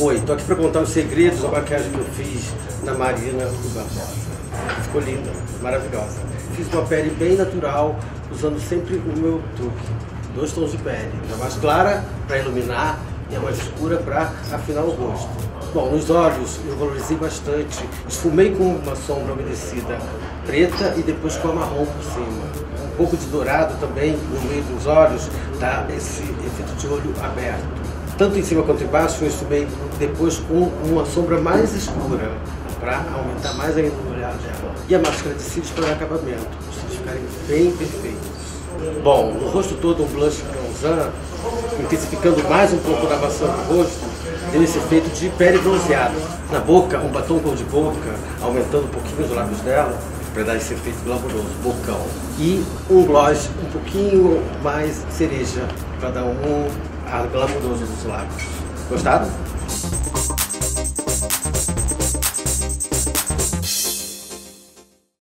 foi. Tô aqui pra contar os segredos da maquiagem que eu fiz na Marina Ruy Barbosa. Ficou linda, maravilhosa. Fiz uma pele bem natural, usando sempre o meu truque. 2 tons de pele, a mais clara para iluminar e a mais escura para afinar o rosto. Bom, nos olhos eu valorizei bastante, esfumei com uma sombra umedecida preta e depois com a marrom por cima. Um pouco de dourado também no meio dos olhos, dá esse efeito de olho aberto. Tanto em cima quanto embaixo eu esfumei depois com uma sombra mais escura, para aumentar mais ainda o olhar dela. E a máscara de cílios para o acabamento, os cílios ficarem bem perfeitos. Bom, no rosto todo um blush bronzan, intensificando mais um pouco da maçã do rosto, deu esse efeito de pele bronzeada. Na boca, um batom cor de boca, aumentando um pouquinho os lábios dela, para dar esse efeito glamuroso, bocão. E um gloss um pouquinho mais cereja, para dar um ar glamuroso nos lábios. Gostaram?